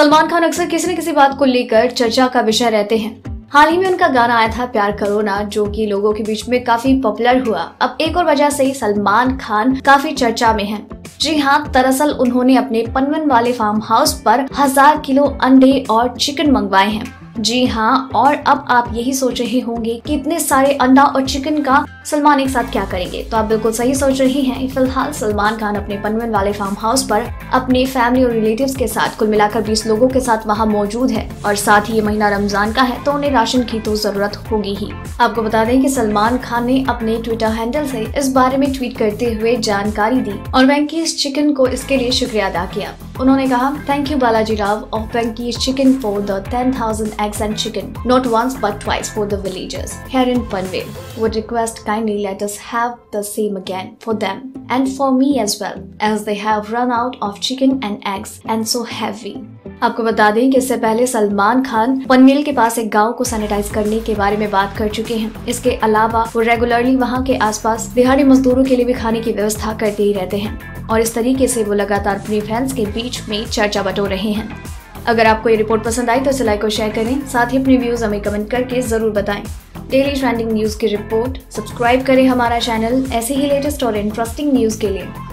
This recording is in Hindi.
सलमान खान अक्सर किसी न किसी बात को लेकर चर्चा का विषय रहते हैं। हाल ही में उनका गाना आया था प्यार करो ना, जो कि लोगों के बीच में काफी पॉपुलर हुआ। अब एक और वजह से ही सलमान खान काफी चर्चा में हैं। जी हाँ, दरअसल उन्होंने अपने पनवेल वाले फार्म हाउस पर 1000 किलो अंडे और चिकन मंगवाए हैं। जी हाँ, और अब आप यही सोच रहे होंगे कि इतने सारे अंडा और चिकन का सलमान एक साथ क्या करेंगे, तो आप बिल्कुल सही सोच रहे हैं। फिलहाल सलमान खान अपने पनवेल वाले फार्म हाउस पर अपने फैमिली और रिलेटिव्स के साथ कुल मिलाकर 20 लोगों के साथ वहां मौजूद है, और साथ ही ये महीना रमजान का है तो उन्हें राशन की तो जरूरत होगी ही। आपको बता दें कि सलमान खान ने अपने ट्विटर हैंडल से इस बारे में ट्वीट करते हुए जानकारी दी और वेंकीज चिकन को इसके लिए शुक्रिया अदा किया। उन्होंने कहा, thank you Balaji Rao of Venky's chicken for the 10,000 eggs and chicken, not once but twice for the villagers here in Panvel. Would request kindly let us have the same again for them and for me as well, as they have run out of chicken and eggs and so heavy। आपको बता दें कि इससे पहले सलमान खान पनवेल के पास एक गांव को सैनिटाइज करने के बारे में बात कर चुके हैं। इसके अलावा वो रेगुलरली वहां के आसपास दिहाड़ी मजदूरों के लिए भी खाने की व्यवस्था करते ही रहते हैं, और इस तरीके से वो लगातार अपने फैंस के बीच में चर्चा बटोर रहे हैं। अगर आपको ये रिपोर्ट पसंद आई तो इसे लाइक और शेयर करें, साथ ही अपने व्यूज हमें कमेंट करके जरूर बताएं। डेली ट्रेंडिंग न्यूज़ की रिपोर्ट, सब्सक्राइब करें हमारा चैनल ऐसे ही लेटेस्ट और इंटरेस्टिंग न्यूज़ के लिए।